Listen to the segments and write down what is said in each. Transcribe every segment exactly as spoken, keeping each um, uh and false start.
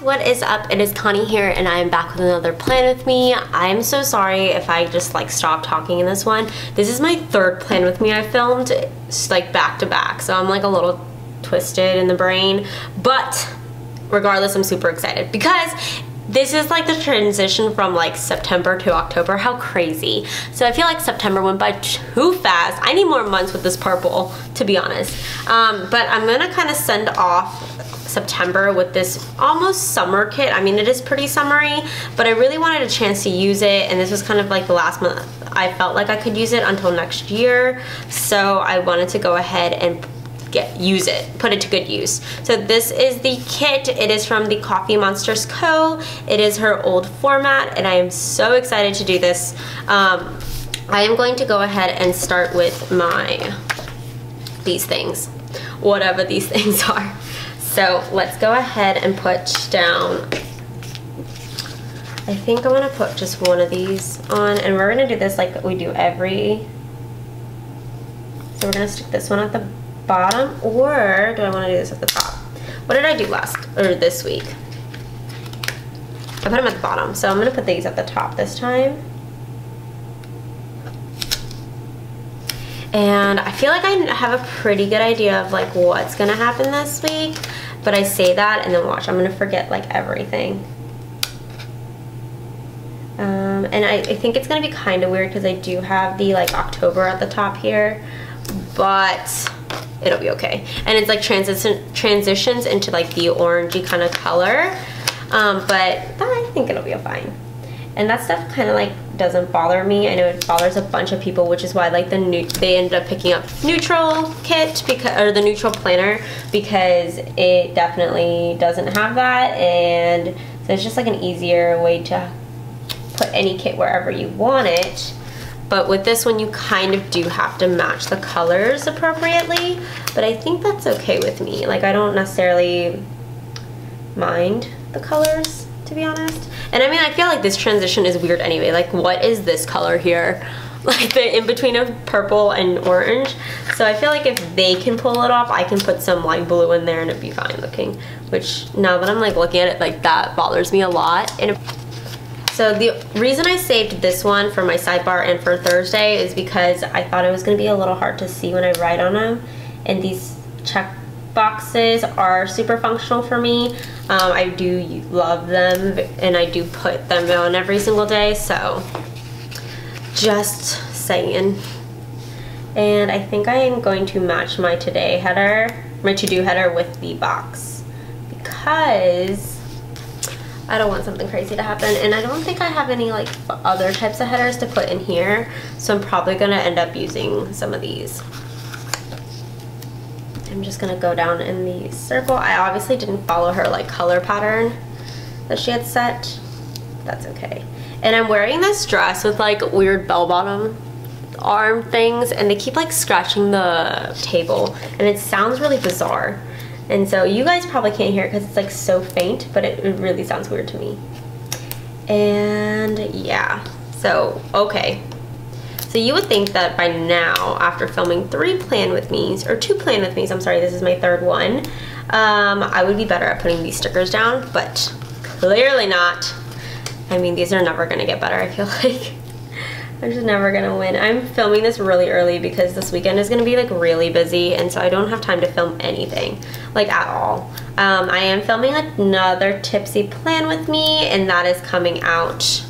guys, what is up? It is Connie here and I am back with another plan with me. I'm so sorry if I just like stopped talking in this one. This is my third plan with me I filmed just like back to back, so I'm like a little twisted in the brain, but regardless I'm super excited because this is like the transition from like September to October. How crazy. So I feel like September went by too fast. I need more months with this purple, to be honest. Um, but I'm gonna kind of send off September with this almost summer kit. I mean, it is pretty summery, but I really wanted a chance to use it, and this was kind of like the last month I felt like I could use it until next year. So I wanted to go ahead and Get, use it, put it to good use. So this is the kit. It is from the Coffee Monsters Co. It is her old format, and I am so excited to do this. Um, I am going to go ahead and start with my, these things, whatever these things are. So let's go ahead and put down, I think I'm gonna put just one of these on, and we're gonna do this like we do every, so we're gonna stick this one at the bottom, or do I want to do this at the top? What did I do last or this week? I put them at the bottom, so I'm gonna put these at the top this time. And I feel like I have a pretty good idea of like what's gonna happen this week, but I say that and then watch, I'm gonna forget like everything. Um, and I, I think it's gonna be kind of weird because I do have the like October at the top here, but it'll be okay. And it's like transition transitions into like the orangey kind of color, um, but I think it'll be fine. And that stuff kind of like doesn't bother me. I know it bothers a bunch of people, which is why like the new they ended up picking up neutral kit because or the neutral planner, because it definitely doesn't have that, and so it's just like an easier way to put any kit wherever you want it. But with this one, you kind of do have to match the colors appropriately, but I think that's okay with me. Like, I don't necessarily mind the colors, to be honest. And I mean, I feel like this transition is weird anyway. Like, what is this color here? Like, the in-between of purple and orange. So I feel like if they can pull it off, I can put some light blue in there and it'd be fine looking, which now that I'm like looking at it, like that bothers me a lot. And it So the reason I saved this one for my sidebar and for Thursday is because I thought it was gonna be a little hard to see when I write on them, and these check boxes are super functional for me. Um, I do love them, and I do put them on every single day, so just saying. And I think I am going to match my today header, my to-do header with the box, because I don't want something crazy to happen, and I don't think I have any like other types of headers to put in here, so I'm probably gonna end up using some of these. I'm just gonna go down in the circle. I obviously didn't follow her like color pattern that she had set. That's okay. And I'm wearing this dress with like weird bell-bottom arm things, and they keep like scratching the table, and it sounds really bizarre. And so you guys probably can't hear it because it's like so faint, but it, it really sounds weird to me. And yeah, so okay. So you would think that by now, after filming three plan with me's, or two plan with me's, I'm sorry, this is my third one, um, I would be better at putting these stickers down, but clearly not. I mean, these are never gonna get better, I feel like. I'm just never gonna win. I'm filming this really early because this weekend is gonna be like really busy, and so I don't have time to film anything, like at all. Um, I am filming another tipsy plan with me, and that is coming out,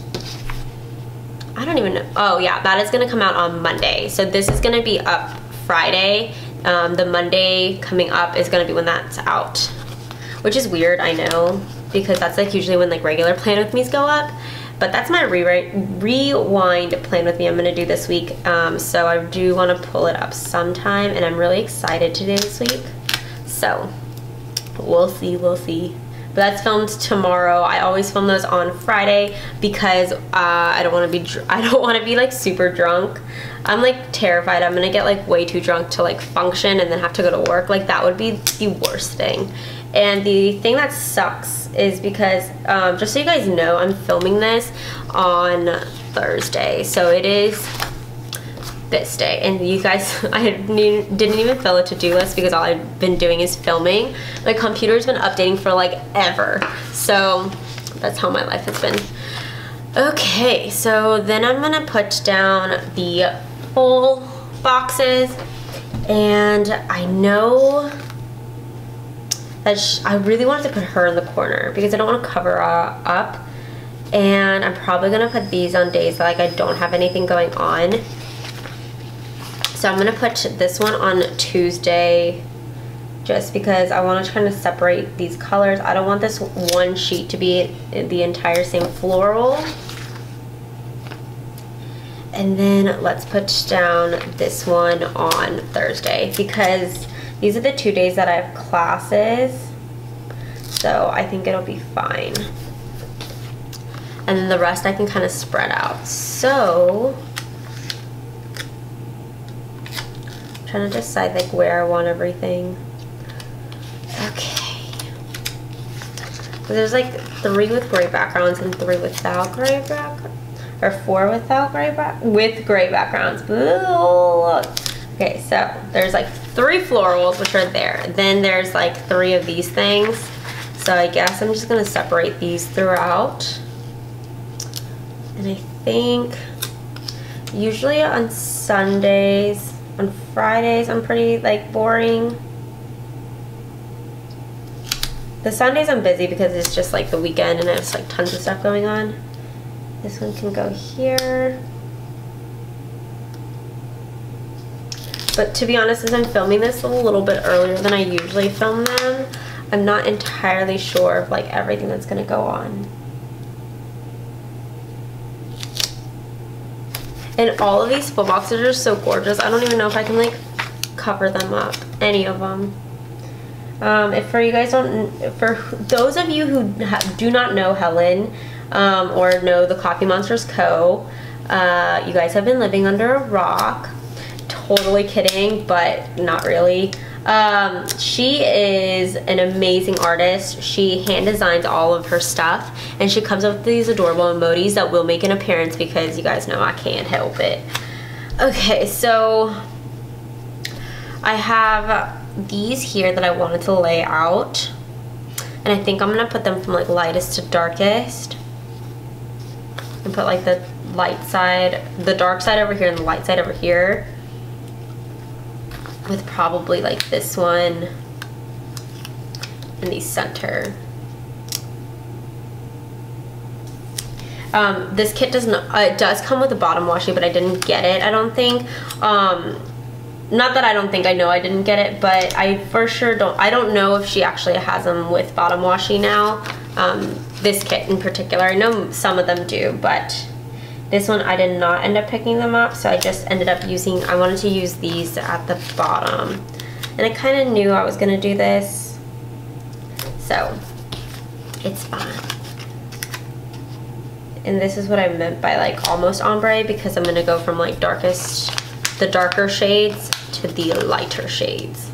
I don't even know, oh yeah, that is gonna come out on Monday. So this is gonna be up Friday. Um, the Monday coming up is gonna be when that's out, which is weird, I know, because that's like usually when like regular plan with me's go up. But that's my rewrite, rewind plan with me I'm gonna do this week. Um, so I do wanna pull it up sometime, and I'm really excited to do this week. So we'll see, we'll see. But that's filmed tomorrow. I always film those on Friday because uh, I don't wanna be, dr I don't wanna be like super drunk. I'm like terrified I'm gonna get like way too drunk to like function and then have to go to work. Like that would be the worst thing. And the thing that sucks is because, um, just so you guys know, I'm filming this on Thursday. So it is this day. And you guys, I didn't even fill a to-do list because all I've been doing is filming. My computer's been updating for like ever. So that's how my life has been. Okay, so then I'm gonna put down the full boxes, and I know that she, I really wanted to put her in the corner because I don't want to cover uh, up, and I'm probably gonna put these on days that, like, I don't have anything going on. So I'm gonna put this one on Tuesday just because I want to kind of separate these colors. I don't want this one sheet to be the entire same floral. And then let's put down this one on Thursday because these are the two days that I have classes. So I think it'll be fine. And then the rest I can kind of spread out. So I'm trying to decide like where I want everything. Okay. There's like three with gray backgrounds and three without gray backgrounds. Or four without gray back with gray backgrounds. Ooh. Okay, so there's like three florals, which are there. Then there's like three of these things. So I guess I'm just gonna separate these throughout. And I think usually on Sundays, on Fridays, I'm pretty like boring. The Sundays I'm busy because it's just like the weekend and there's like tons of stuff going on. This one can go here. But to be honest, since I'm filming this a little bit earlier than I usually film them, I'm not entirely sure of like everything that's gonna go on. And all of these full boxes are so gorgeous. I don't even know if I can like cover them up, any of them. Um, if for you guys don't, for those of you who ha do not know Helen, Um, or know the Coffee Monsters Co. Uh, you guys have been living under a rock. Totally kidding, but not really. Um, she is an amazing artist. She hand designs all of her stuff, and she comes up with these adorable emojis that will make an appearance because you guys know I can't help it. Okay, so I have these here that I wanted to lay out, and I think I'm gonna put them from like lightest to darkest. And put like the light side, the dark side over here and the light side over here, with probably like this one in the center. Um, this kit does not, uh, it does come with a bottom washi, but I didn't get it, I don't think. Um, not that I don't think, I know I didn't get it, but I for sure don't, I don't know if she actually has them with bottom washi now. Um, this kit in particular. I know some of them do, but this one I did not end up picking them up, so I just ended up using, I wanted to use these at the bottom. And I kind of knew I was gonna do this, so it's fine. And this is what I meant by like almost ombre, because I'm gonna go from like darkest, the darker shades to the lighter shades.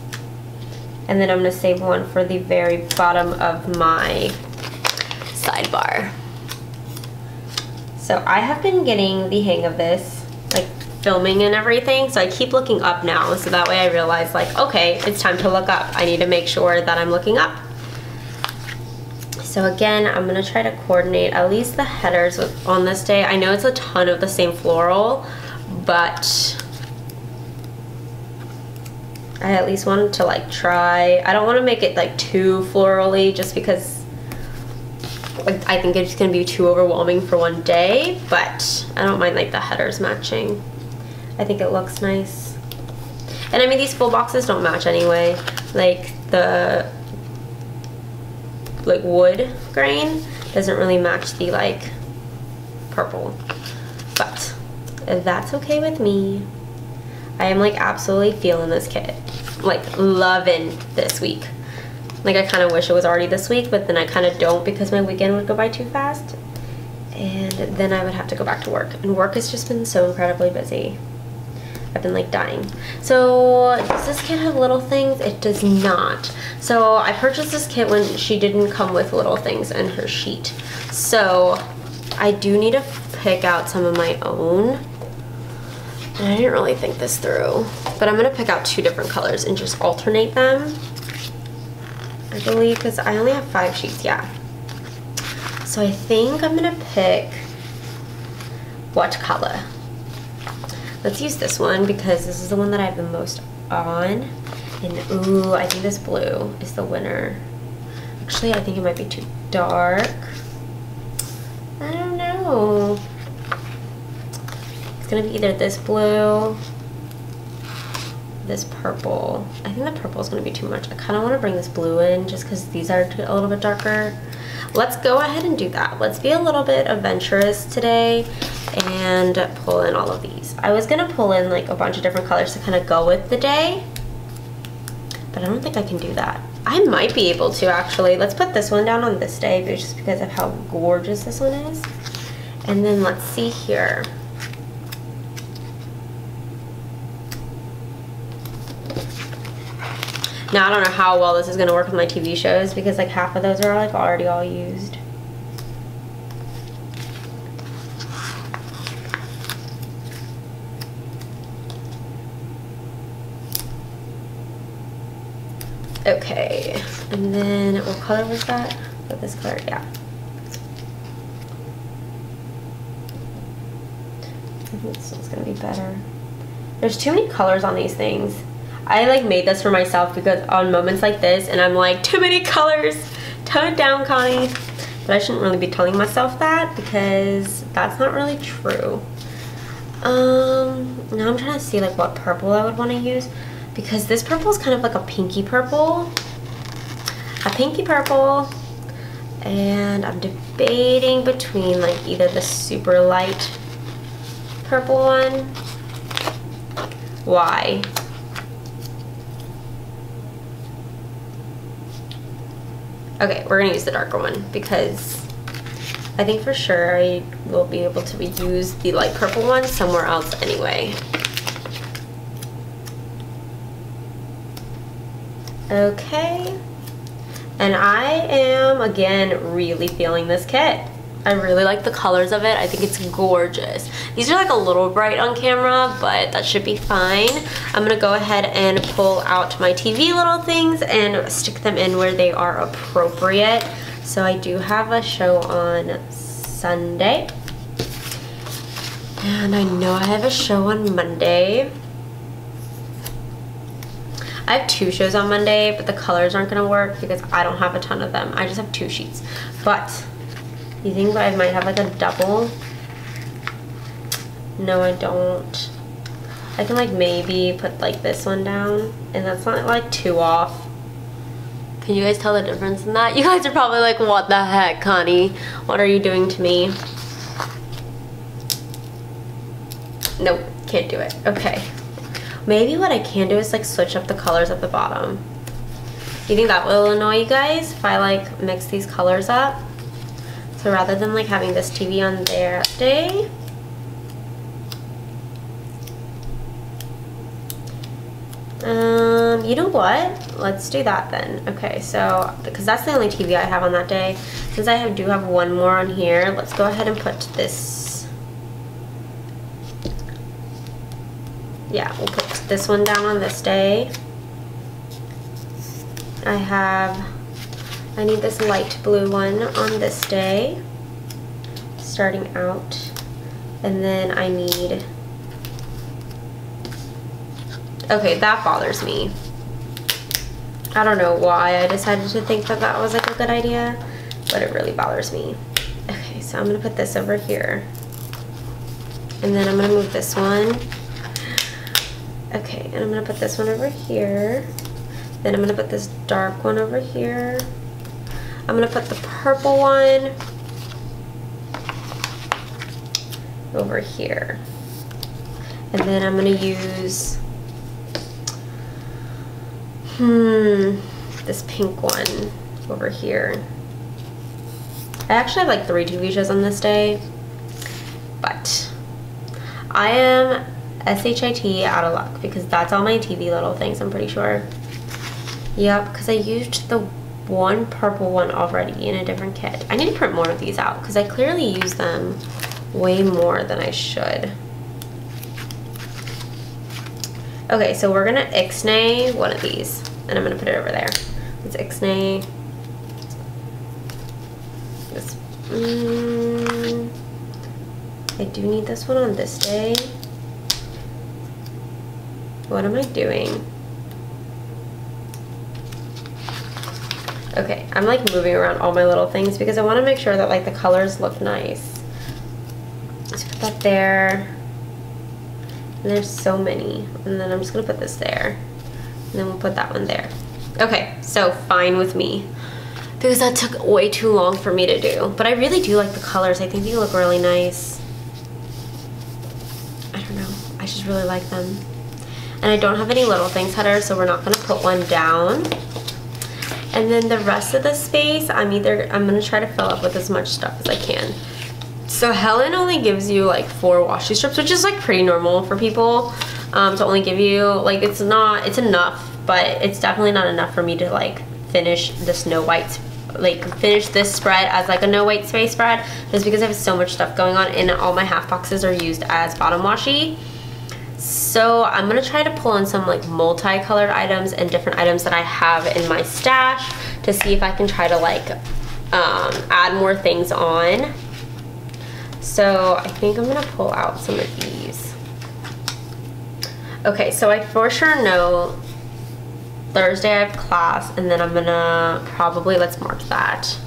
And then I'm gonna save one for the very bottom of my sidebar. So I have been getting the hang of this, like filming and everything, so I keep looking up now, so that way I realize like, okay, it's time to look up. I need to make sure that I'm looking up. So again, I'm gonna try to coordinate at least the headers with, on this day. I know it's a ton of the same floral, but I at least wanted to like try. I don't wanna make it like too florally just because I think it's gonna be too overwhelming for one day, but I don't mind like the headers matching. I think it looks nice. And I mean, these full boxes don't match anyway. Like the like wood grain doesn't really match the like purple, but that's okay with me. I am like absolutely feeling this kit. Like loving this week. Like I kind of wish it was already this week, but then I kind of don't because my weekend would go by too fast. And then I would have to go back to work. And work has just been so incredibly busy. I've been like dying. So does this kit have little things? It does not. So I purchased this kit when she didn't come with little things in her sheet. So I do need to pick out some of my own. I didn't really think this through, but I'm gonna pick out two different colors and just alternate them, I believe, because I only have five sheets, yeah. So I think I'm gonna pick what color? Let's use this one because this is the one that I have the most on. And ooh, I think this blue is the winner. Actually, I think it might be too dark. I don't know. It's gonna be either this blue, this purple. I think the purple is gonna be too much. I kind of want to bring this blue in just because these are a little bit darker. Let's go ahead and do that. Let's be a little bit adventurous today and pull in all of these. I was gonna pull in like a bunch of different colors to kind of go with the day, but I don't think I can do that. I might be able to actually. Let's put this one down on this day just because of how gorgeous this one is. And then let's see here. Now I don't know how well this is gonna work with my T V shows because like half of those are like already all used. Okay, and then what color was that? With this color, yeah. I think this one's gonna be better. There's too many colors on these things. I like made this for myself because on moments like this, and I'm like, too many colors, tone it down, Connie. But I shouldn't really be telling myself that because that's not really true. Um, now I'm trying to see like what purple I would want to use, because this purple is kind of like a pinky purple. A pinky purple. And I'm debating between like either the super light purple one. Why? Okay, we're gonna use the darker one because I think for sure I will be able to reuse the light purple one somewhere else anyway. Okay, and I am, again, really feeling this kit. I really like the colors of it. I think it's gorgeous. These are like a little bright on camera, but that should be fine. I'm gonna go ahead and pull out my T V little things and stick them in where they are appropriate. So I do have a show on Sunday. And I know I have a show on Monday. I have two shows on Monday, but the colors aren't gonna work because I don't have a ton of them. I just have two sheets. But you think that I might have like a double? No, I don't. I can like maybe put like this one down, and that's not like too off. Can you guys tell the difference in that? You guys are probably like, what the heck, Connie? What are you doing to me? Nope, can't do it. Okay. Maybe what I can do is like switch up the colors at the bottom. You think that will annoy you guys if I like mix these colors up? So rather than like having this T V on their day, um, you know what? Let's do that then. Okay, so because that's the only T V I have on that day. Since I have, do have one more on here, let's go ahead and put this. Yeah, we'll put this one down on this day. I have, I need this light blue one on this day, starting out. And then I need, okay, that bothers me. I don't know why I decided to think that that was like a good idea, but it really bothers me. Okay, so I'm gonna put this over here. And then I'm gonna move this one. Okay, and I'm gonna put this one over here. Then I'm gonna put this dark one over here. I'm gonna put the purple one over here. And then I'm gonna use, hmm, this pink one over here. I actually have like three T V shows on this day, but I am S H I T out of luck because that's all my T V little things, I'm pretty sure. Yep, because I used the one purple one already in a different kit. I need to print more of these out because I clearly use them way more than I should. Okay, so we're gonna ixnay one of these and I'm gonna put it over there. Let's ixnay this. Mm, I do need this one on this day. What am I doing? Okay, I'm like moving around all my little things because I want to make sure that like the colors look nice. Let's put that there. And there's so many. And then I'm just gonna put this there. And then we'll put that one there. Okay, so fine with me. Because that took way too long for me to do. But I really do like the colors. I think they look really nice. I don't know. I just really like them. And I don't have any little things headers, so we're not gonna put one down. And then the rest of the space, I'm either, I'm gonna try to fill up with as much stuff as I can. So Helen only gives you like four washi strips, which is like pretty normal for people um, to only give you, like it's not, it's enough, but it's definitely not enough for me to like finish this no white, like finish this spread as like a no white space spread, just because I have so much stuff going on and all my half boxes are used as bottom washi. So I'm gonna try to pull in some like multicolored items and different items that I have in my stash to see if I can try to like um, add more things on. So I think I'm gonna pull out some of these. Okay, so I for sure know Thursday I have class and then I'm gonna probably, let's mark that.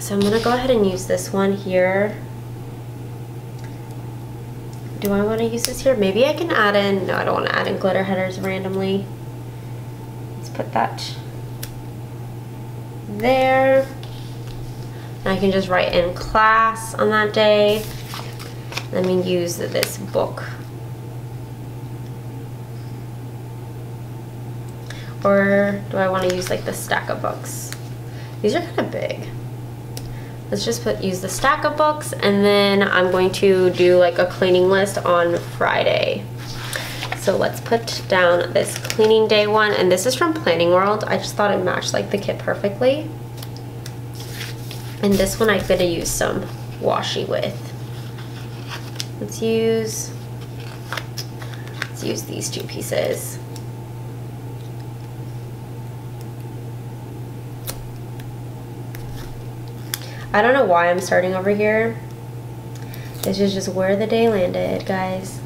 So I'm gonna go ahead and use this one here. Do I want to use this here? Maybe I can add in, no, I don't want to add in glitter headers randomly. Let's put that there. And I can just write in class on that day. Let me use this book. Or do I want to use like the stack of books? These are kind of big. Let's just put use the stack of books, and then I'm going to do like a cleaning list on Friday. So let's put down this cleaning day one, and this is from Planning World. I just thought it matched like the kit perfectly. And this one I'm gonna use some washi with. Let's use let's use these two pieces. I don't know why I'm starting over here. This is just where the day landed, guys.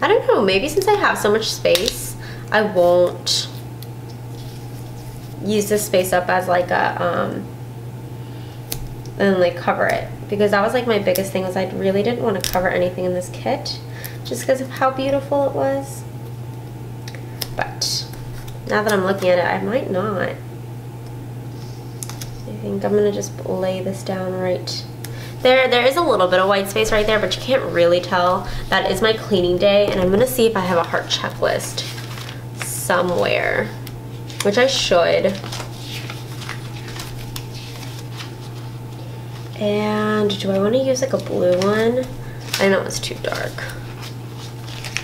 I don't know, maybe since I have so much space, I won't use this space up as like a, um, and like cover it. Because that was like my biggest thing was I really didn't want to cover anything in this kit just because of how beautiful it was. But now that I'm looking at it, I might not. I think I'm gonna just lay this down right there. There is a little bit of white space right there, but you can't really tell. That is my cleaning day, and I'm gonna see if I have a heart checklist somewhere, which I should. And do I wanna use like a blue one? I know it's too dark.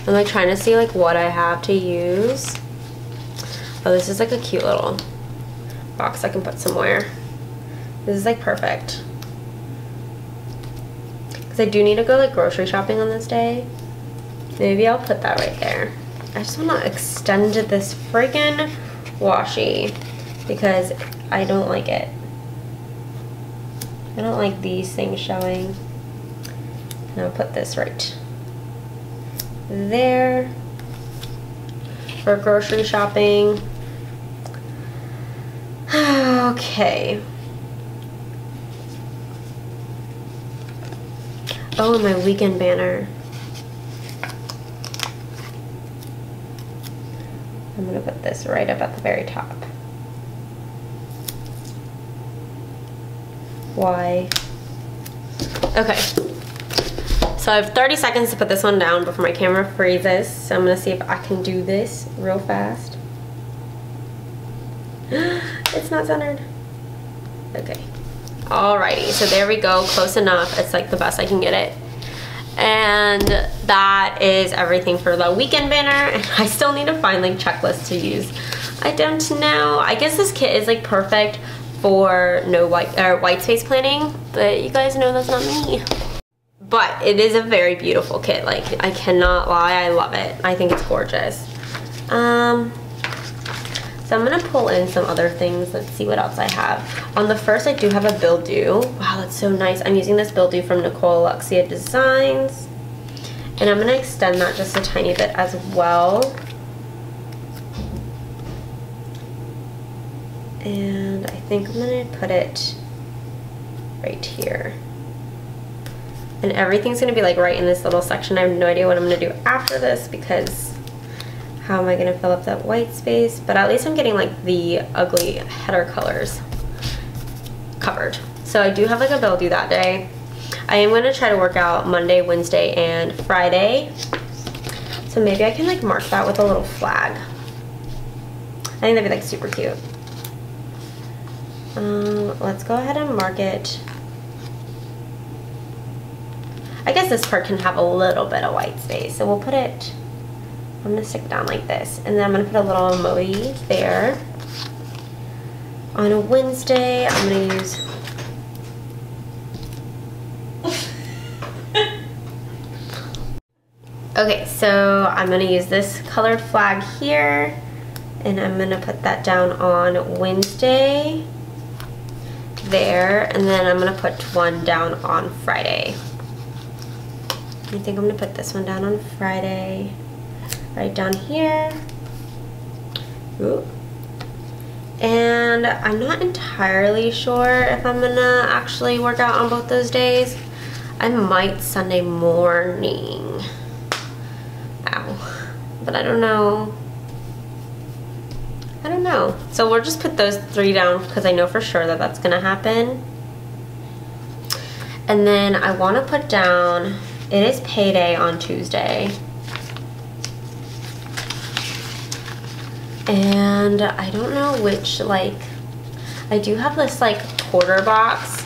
I'm like trying to see like what I have to use. Oh, this is like a cute little box I can put somewhere. This is like perfect. Because I do need to go like grocery shopping on this day. Maybe I'll put that right there. I just want to extend this friggin' washi because I don't like it. I don't like these things showing. And I'll put this right there for grocery shopping. Okay. Oh, my weekend banner. I'm gonna put this right up at the very top. Why? Okay. So I have thirty seconds to put this one down before my camera freezes. So I'm gonna see if I can do this real fast. It's not centered. Okay. Alrighty, so there we go, close enough. It's like the best I can get it. And that is everything for the weekend banner. And I still need to find like checklists to use. I don't know. I guess this kit is like perfect for no white or white space planning, but you guys know that's not me. But it is a very beautiful kit. Like, I cannot lie, I love it. I think it's gorgeous. Um, so I'm gonna pull in some other things. Let's see what else I have. On the first, I do have a bill do. Wow, that's so nice. I'm using this bill do from Nicole Alexia Designs. And I'm gonna extend that just a tiny bit as well. And I think I'm gonna put it right here. And everything's gonna be like right in this little section. I have no idea what I'm gonna do after this because how am I gonna fill up that white space? But at least I'm getting like the ugly header colors covered. So I do have like a bill due that day. I am gonna try to work out Monday, Wednesday, and Friday. So maybe I can like mark that with a little flag. I think that'd be like super cute. Um, let's go ahead and mark it. I guess this part can have a little bit of white space, so we'll put it, I'm gonna stick it down like this, and then I'm gonna put a little emoji there. On a Wednesday, I'm gonna use, okay, so I'm gonna use this colored flag here, and I'm gonna put that down on Wednesday, there, and then I'm gonna put one down on Friday. I think I'm gonna put this one down on Friday, right down here. Ooh. And I'm not entirely sure if I'm gonna actually work out on both those days. I might Sunday morning. Ow. But I don't know. I don't know. So we'll just put those three down because I know for sure that that's gonna happen. And then I wanna put down, it is payday on Tuesday. And I don't know which, like, I do have this like quarter box,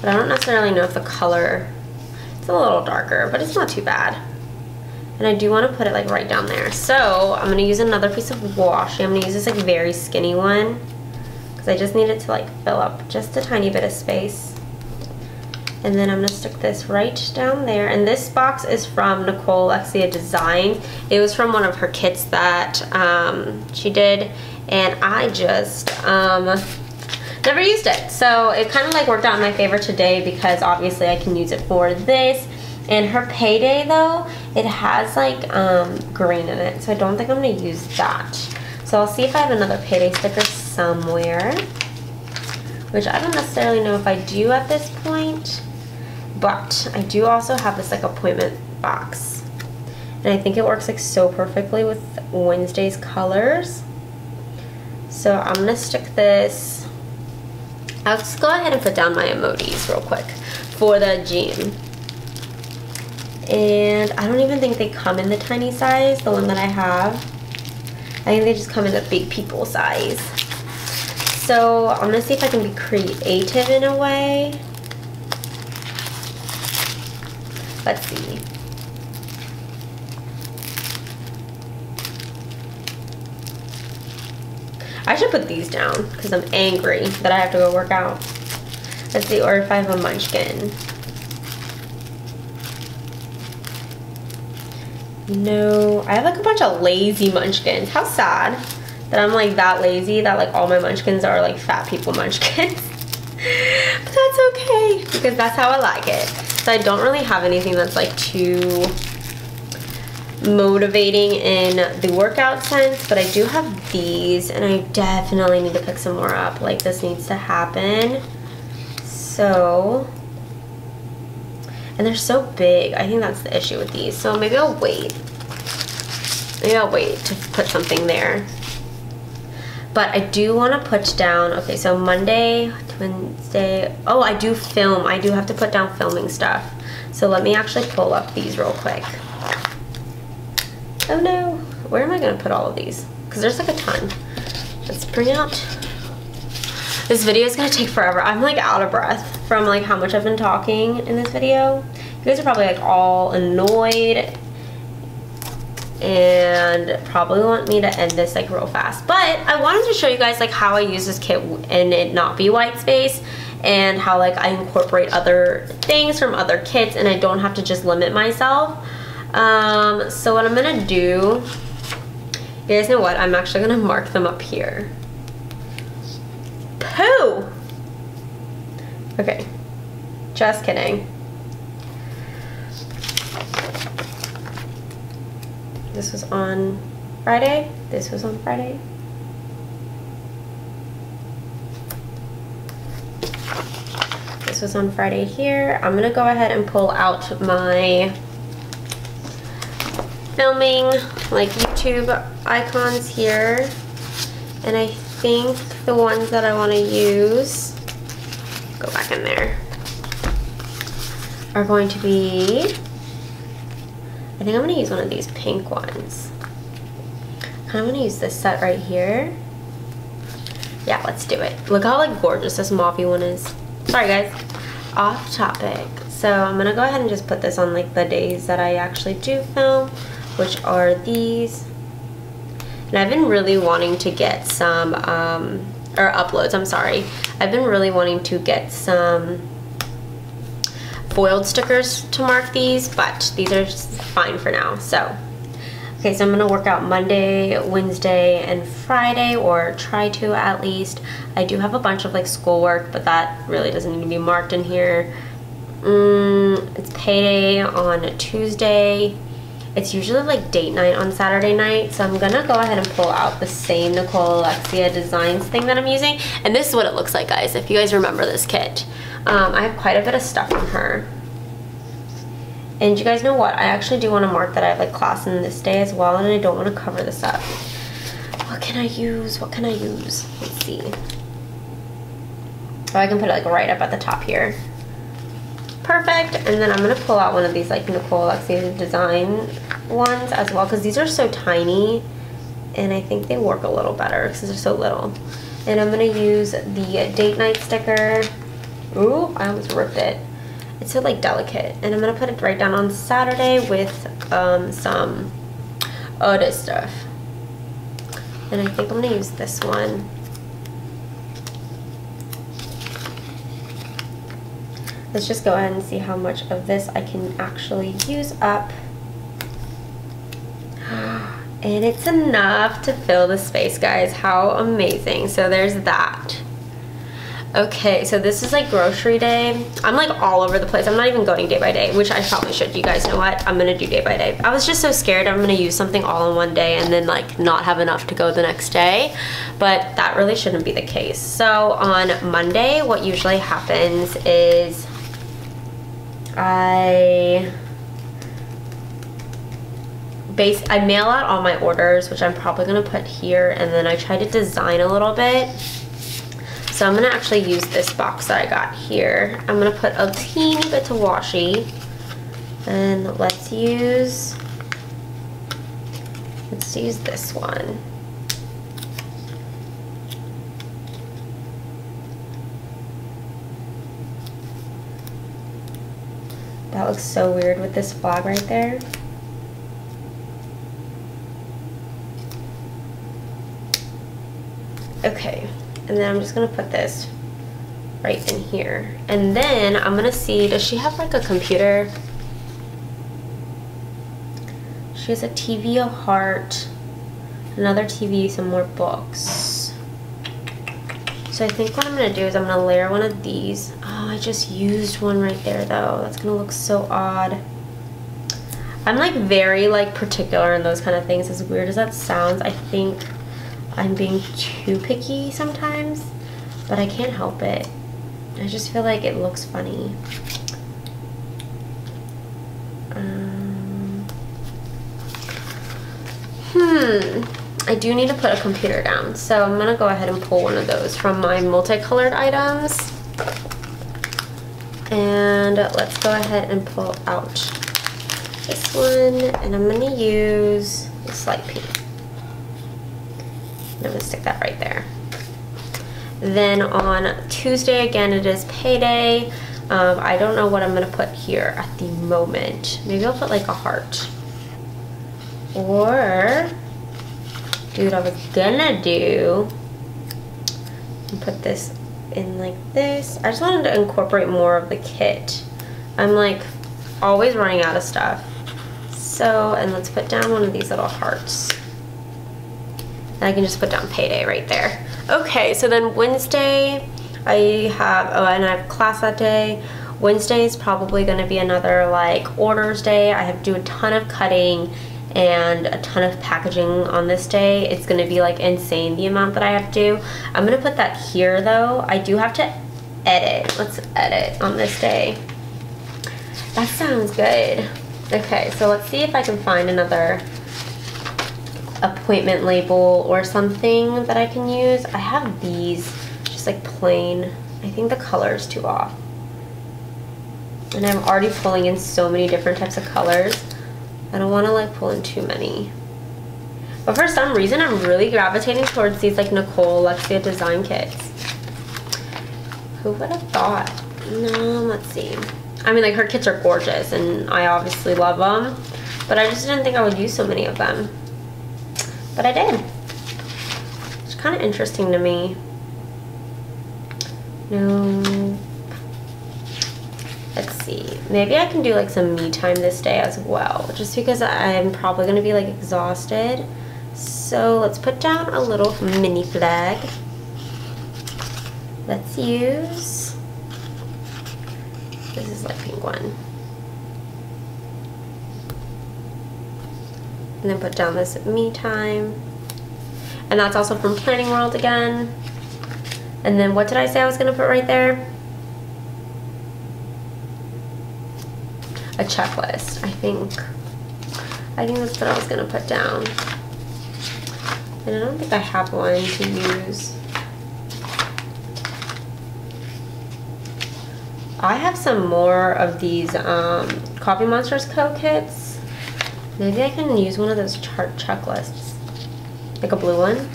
but I don't necessarily know if the color, it's a little darker, but it's not too bad. And I do want to put it like right down there. So I'm gonna use another piece of washi. I'm gonna use this like very skinny one because I just need it to like fill up just a tiny bit of space. And then I'm gonna stick this right down there. And this box is from Nicole Alexia Design. It was from one of her kits that um, she did, and I just um, never used it. So it kind of like worked out in my favor today because obviously I can use it for this. And her payday though, it has like um, green in it. So I don't think I'm gonna use that. So I'll see if I have another payday sticker somewhere, which I don't necessarily know if I do at this point. But I do also have this like appointment box, and I think it works like so perfectly with Wednesday's colors. So I'm gonna stick this, I'll just go ahead and put down my emojis real quick for the gym. And I don't even think they come in the tiny size, the one that I have. I think they just come in the big people size. So I'm gonna see if I can be creative in a way. Let's see. I should put these down because I'm angry that I have to go work out. Let's see, or if I have a munchkin. No, I have like a bunch of lazy munchkins. How sad that I'm like that lazy that like all my munchkins are like fat people munchkins. But that's okay because that's how I like it. So I don't really have anything that's like too motivating in the workout sense, but I do have these, and I definitely need to pick some more up. Like, this needs to happen. So, and they're so big. I think that's the issue with these. So maybe I'll wait. Maybe I'll wait to put something there. But I do want to put down, okay, so Monday, Wednesday, oh, I do film. I do have to put down filming stuff. So let me actually pull up these real quick. Oh no, where am I gonna put all of these? Because there's like a ton. Let's bring out, this video is gonna take forever. I'm like out of breath from like how much I've been talking in this video. You guys are probably like all annoyed and probably want me to end this like real fast, but I wanted to show you guys like how I use this kit and it not be white space, and how like I incorporate other things from other kits and I don't have to just limit myself. Um, so what I'm gonna do, you guys know what, I'm actually gonna mark them up here. Pooh! Okay, just kidding. This was on Friday, this was on Friday. This was on Friday here. I'm gonna go ahead and pull out my filming like YouTube icons here, and I think the ones that I want to use, go back in there, are going to be, I think I'm going to use one of these pink ones. I'm going to use this set right here. Yeah, let's do it. Look how like gorgeous this mauvey one is. Sorry guys, off topic. So I'm going to go ahead and just put this on like the days that I actually do film, which are these. And I've been really wanting to get some, um, or uploads, I'm sorry. I've been really wanting to get some foiled stickers to mark these, but these are fine for now, so. Okay, so I'm gonna work out Monday, Wednesday, and Friday, or try to at least. I do have a bunch of like schoolwork, but that really doesn't need to be marked in here. Mm, it's payday on Tuesday. It's usually like date night on Saturday night, so I'm gonna go ahead and pull out the same Nicole Alexia Designs thing that I'm using, and this is what it looks like, guys, if you guys remember this kit. Um, I have quite a bit of stuff from her. And you guys know what? I actually do wanna mark that I have like class in this day as well, and I don't wanna cover this up. What can I use? What can I use? Let's see. Oh, I can put it like right up at the top here. Perfect. And then I'm gonna pull out one of these like Nicole Alexia Design ones as well, because these are so tiny and I think they work a little better because they're so little. And I'm gonna use the date night sticker. Ooh, I almost ripped it. It's so like delicate. And I'm gonna put it right down on Saturday with um, some Oda stuff. And I think I'm gonna use this one. Let's just go ahead and see how much of this I can actually use up. And it's enough to fill the space, guys. How amazing. So there's that. Okay, so this is like grocery day. I'm like all over the place. I'm not even going day by day, which I probably should. You guys know what? I'm gonna do day by day. I was just so scared I'm gonna use something all in one day and then like not have enough to go the next day, but that really shouldn't be the case. So on Monday, what usually happens is I base, I mail out all my orders, which I'm probably gonna put here, and then I try to design a little bit. So I'm gonna actually use this box that I got here. I'm gonna put a teeny bit to washi, and let's use, let's use this one. That looks so weird with this flag right there. Okay. And then I'm just gonna put this right in here. And then I'm gonna see, does she have like a computer? She has a T V, a heart, another T V, some more books. So I think what I'm gonna do is I'm gonna layer one of these. Oh, I just used one right there though. That's gonna look so odd. I'm like very like particular in those kind of things. As weird as that sounds, I think I'm being too picky sometimes, but I can't help it. I just feel like it looks funny. Um, hmm, I do need to put a computer down, so I'm gonna go ahead and pull one of those from my multicolored items. And let's go ahead and pull out this one, and I'm gonna use this light pink. I'm gonna stick that right there. Then on Tuesday, again, it is payday. Um, I don't know what I'm gonna put here at the moment. Maybe I'll put like a heart. Or, dude, I was gonna do, put this in like this. I just wanted to incorporate more of the kit. I'm like always running out of stuff. So, and let's put down one of these little hearts. And I can just put down payday right there. Okay, so then Wednesday, I have, oh, and I have class that day. Wednesday is probably gonna be another like orders day. I have to do a ton of cutting and a ton of packaging on this day. It's gonna be like insane the amount that I have to do. I'm gonna put that here though. I do have to edit. Let's edit on this day. That sounds good. Okay, so let's see if I can find another appointment label or something that I can use. I have these, just like plain. I think the color's too off. And I'm already pulling in so many different types of colors. I don't want to like pull in too many. But for some reason, I'm really gravitating towards these like Nicole Alexia Design kits. Who would have thought? No, let's see. I mean, like her kits are gorgeous and I obviously love them, but I just didn't think I would use so many of them. But I did. It's kind of interesting to me. No. Let's see, maybe I can do like some me time this day as well, just because I'm probably gonna be like exhausted. So let's put down a little mini flag. Let's use, this is like pink one. And then put down this me time. And that's also from Planning World again. And then what did I say I was gonna put right there? A checklist, I think. I think that's what I was gonna put down. And I don't think I have one to use. I have some more of these um, Coffee Monsters Co kits. Maybe I can use one of those chart checklists. Like a blue one.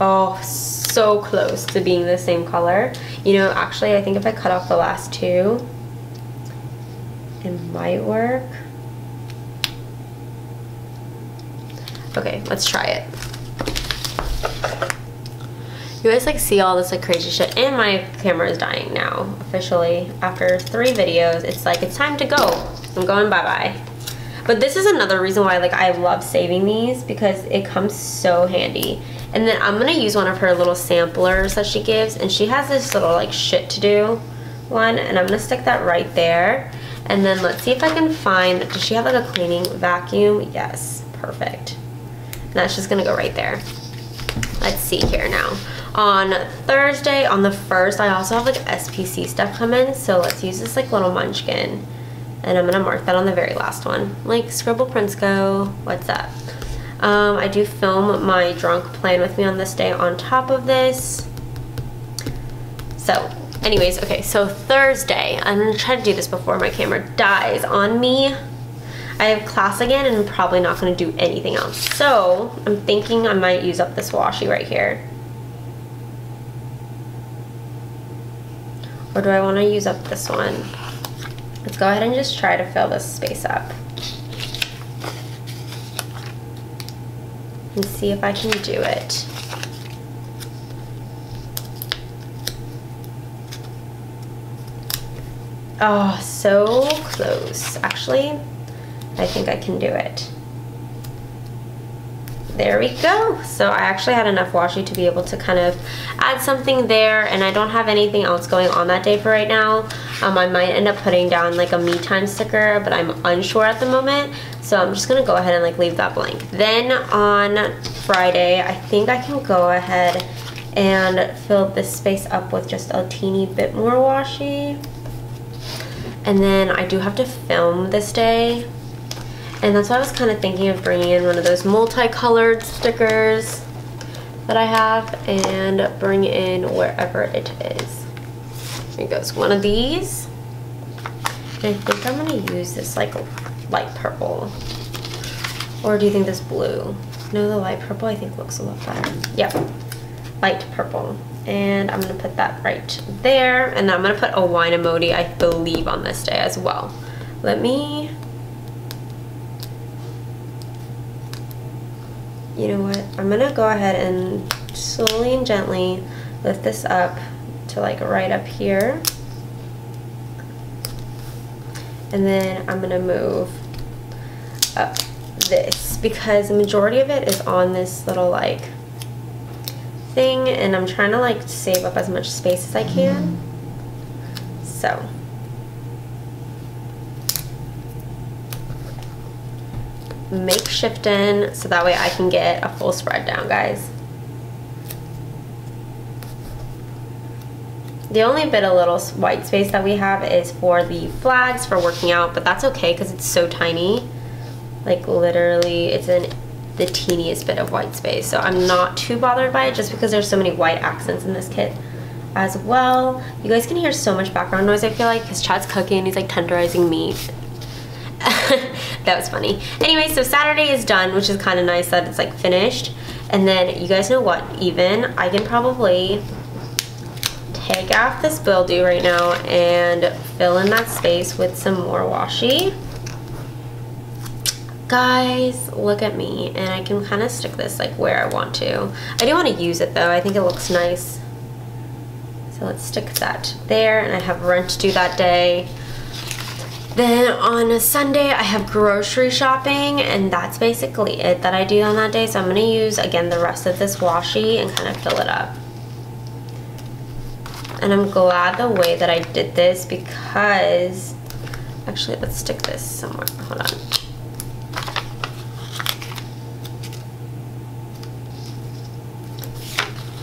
Oh, so close to being the same color. You know, actually, I think if I cut off the last two, it might work. Okay, let's try it. You guys like see all this like crazy shit, and my camera is dying now officially. After three videos, it's like it's time to go. I'm going bye-bye. But this is another reason why like I love saving these, because it comes so handy. And then I'm gonna use one of her little samplers that she gives, and she has this little like shit to do one, and I'm gonna stick that right there. And then let's see if I can find, does she have like a cleaning vacuum? Yes, perfect. And that's just gonna go right there. Let's see here now. On Thursday, on the first, I also have like S P C stuff come in. So let's use this like little munchkin. And I'm gonna mark that on the very last one. Like ScribblePrintsCo, what's up? Um, I do film my drunk plan with me on this day on top of this. So. Anyways, okay, so Thursday, I'm gonna try to do this before my camera dies on me. I have class again and I'm probably not gonna do anything else. So I'm thinking I might use up this washi right here. Or do I wanna use up this one? Let's go ahead and just try to fill this space up. And see if I can do it. Oh, so close. Actually, I think I can do it. There we go. So I actually had enough washi to be able to kind of add something there, and I don't have anything else going on that day for right now. Um, I might end up putting down like a me time sticker, but I'm unsure at the moment. So I'm just gonna go ahead and like leave that blank. Then on Friday, I think I can go ahead and fill this space up with just a teeny bit more washi. And then I do have to film this day. And that's why I was kind of thinking of bringing in one of those multicolored stickers that I have and bring in wherever it is. Here goes one of these. And I think I'm gonna use this like light purple. Or do you think this blue? No, the light purple I think looks a lot better. Yep, light purple. And I'm gonna put that right there. And I'm gonna put a wine emoji, I believe, on this day as well. Let me you know what, I'm gonna go ahead and slowly and gently lift this up to like right up here, and then I'm gonna move up this because the majority of it is on this little like thing, and I'm trying to like save up as much space as I can. So make shift in so that way I can get a full spread down, guys. The only bit of little white space that we have is for the flags for working out, but that's okay because it's so tiny. Like literally it's in the teeniest bit of white space, so I'm not too bothered by it just because there's so many white accents in this kit as well. You guys can hear so much background noise, I feel like, because Chad's cooking, he's like tenderizing meat. That was funny. Anyway, so Saturday is done, which is kind of nice that it's like finished. And then you guys know what, even I can probably take off this buildu right now and fill in that space with some more washi. Guys, look at me, and I can kind of stick this like where I want to. I do want to use it though, I think it looks nice. So let's stick that there, and I have rent due that day. Then on a Sunday, I have grocery shopping, and that's basically it that I do on that day. So I'm gonna use, again, the rest of this washi and kind of fill it up. And I'm glad the way that I did this because, actually, let's stick this somewhere, hold on.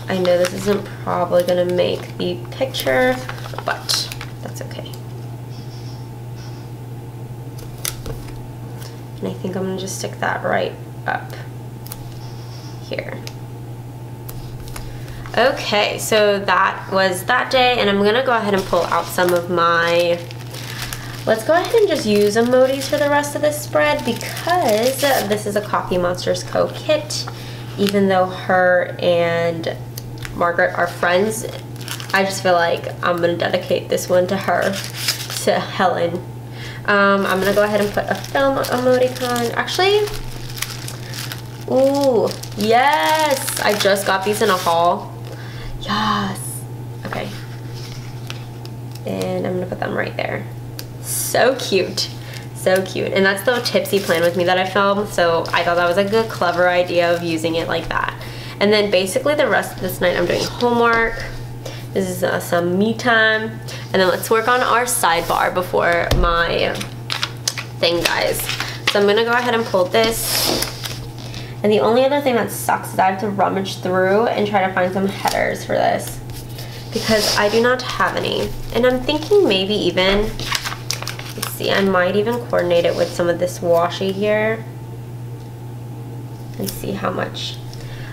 I know this isn't probably gonna make the picture, but that's okay. And I think I'm gonna just stick that right up here. Okay, so that was that day, and I'm gonna go ahead and pull out some of my, let's go ahead and just use emojis for the rest of this spread because this is a Coffee Monsters Co kit. Even though her and Margaret are friends, I just feel like I'm gonna dedicate this one to her, to Helen. Um, I'm gonna go ahead and put a film emoticon. Actually, ooh, yes! I just got these in a haul. Yes! Okay. And I'm gonna put them right there. So cute. So cute. And that's the tipsy plan with me that I filmed, so I thought that was like a good, clever idea of using it like that. And then basically the rest of this night I'm doing homework. This is uh, some me time. And then let's work on our sidebar before my thing, guys. So I'm gonna go ahead and pull this. And the only other thing that sucks is I have to rummage through and try to find some headers for this because I do not have any. And I'm thinking maybe even, let's see, I might even coordinate it with some of this washi here and see how much.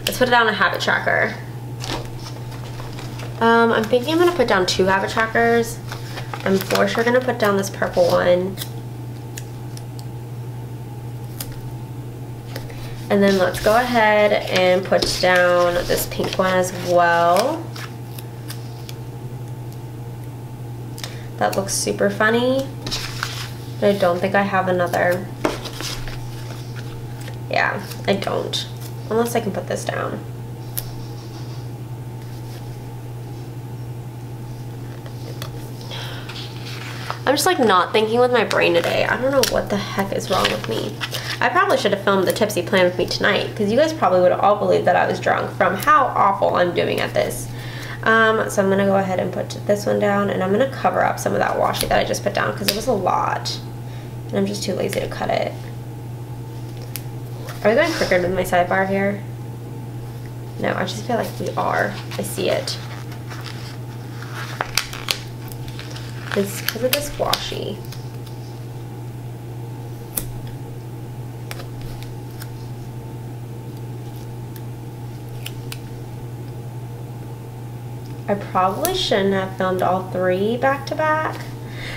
Let's put it down a habit tracker. Um, I'm thinking I'm gonna put down two habit trackers. I'm for sure gonna put down this purple one. And then let's go ahead and put down this pink one as well. That looks super funny, but I don't think I have another. Yeah, I don't. Unless I can put this down. I'm just like not thinking with my brain today. I don't know what the heck is wrong with me. I probably should have filmed the tipsy plan with me tonight because you guys probably would all believe that I was drunk from how awful I'm doing at this. Um, so I'm gonna go ahead and put this one down, and I'm gonna cover up some of that washi that I just put down because it was a lot and I'm just too lazy to cut it. Are we going quicker with my sidebar here? No, I just feel like we are. I see it. It's because of this washi. I probably shouldn't have filmed all three back to back.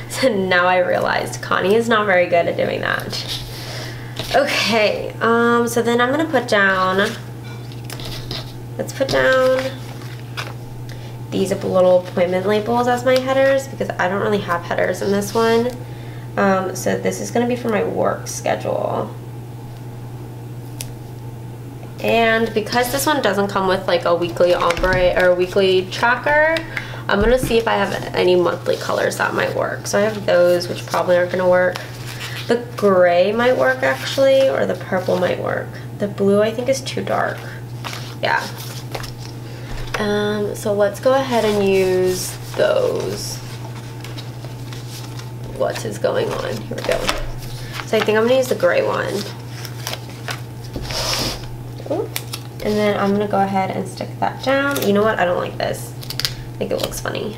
So now I realized Connie is not very good at doing that. Okay, um, so then I'm gonna put down, let's put down these little appointment labels as my headers because I don't really have headers in this one. Um, so this is gonna be for my work schedule. And because this one doesn't come with like a weekly ombre or a weekly tracker, I'm gonna see if I have any monthly colors that might work. So I have those, which probably aren't gonna work. The gray might work actually, or the purple might work. The blue I think is too dark. Yeah. Um, so let's go ahead and use those. What is going on? Here we go. So I think I'm gonna use the gray one. Ooh. And then I'm gonna go ahead and stick that down. You know what? I don't like this. I think it looks funny.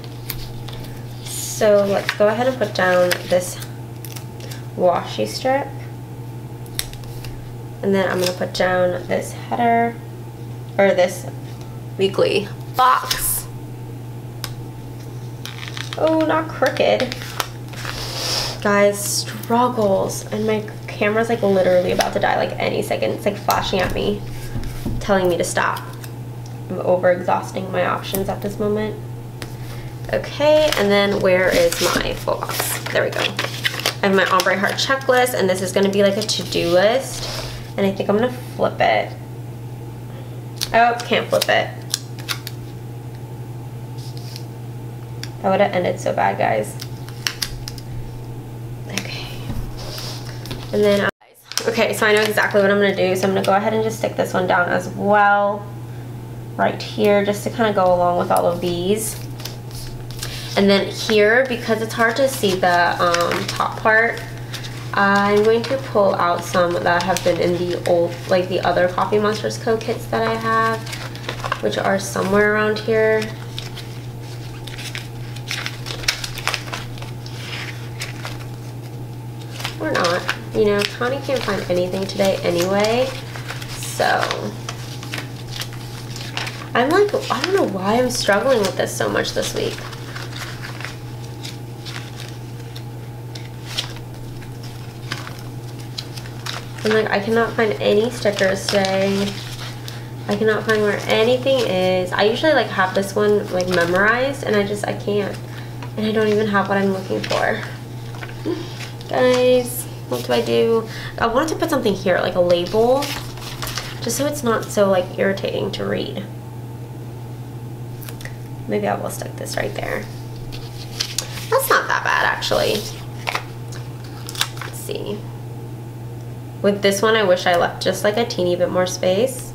So let's go ahead and put down this washi strip. And then I'm gonna put down this header, or this weekly box. Oh, not crooked. Guys, struggles. And my camera's like literally about to die like any second. It's like flashing at me, telling me to stop. I'm overexhausting my options at this moment. Okay, and then where is my full box? There we go. I have my ombre heart checklist, and this is gonna be like a to-do list, and I think I'm gonna flip it. Oh, can't flip it. That would've ended so bad, guys. Okay. And then, I, okay, so I know exactly what I'm gonna do, so I'm gonna go ahead and just stick this one down as well, right here, just to kind of go along with all of these. And then here, because it's hard to see the um, top part, I'm going to pull out some that have been in the old, like the other Coffee Monsters Co kits that I have, which are somewhere around here. Or not. You know, Connie can't find anything today anyway, so. I'm like, I don't know why I'm struggling with this so much this week. I'm like, I cannot find any stickers today. I cannot find where anything is. I usually like have this one like memorized, and I just, I can't. And I don't even have what I'm looking for. Guys, what do I do? I wanted to put something here, like a label, just so it's not so like irritating to read. Maybe I will stick this right there. That's not that bad actually. Let's see. With this one, I wish I left just like a teeny bit more space.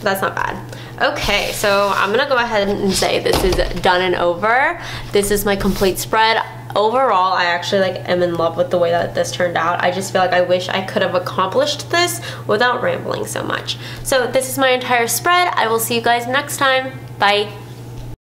That's not bad. Okay, so I'm gonna go ahead and say this is done and over. This is my complete spread. Overall, I actually like am in love with the way that this turned out. I just feel like I wish I could have accomplished this without rambling so much. So this is my entire spread. I will see you guys next time. Bye.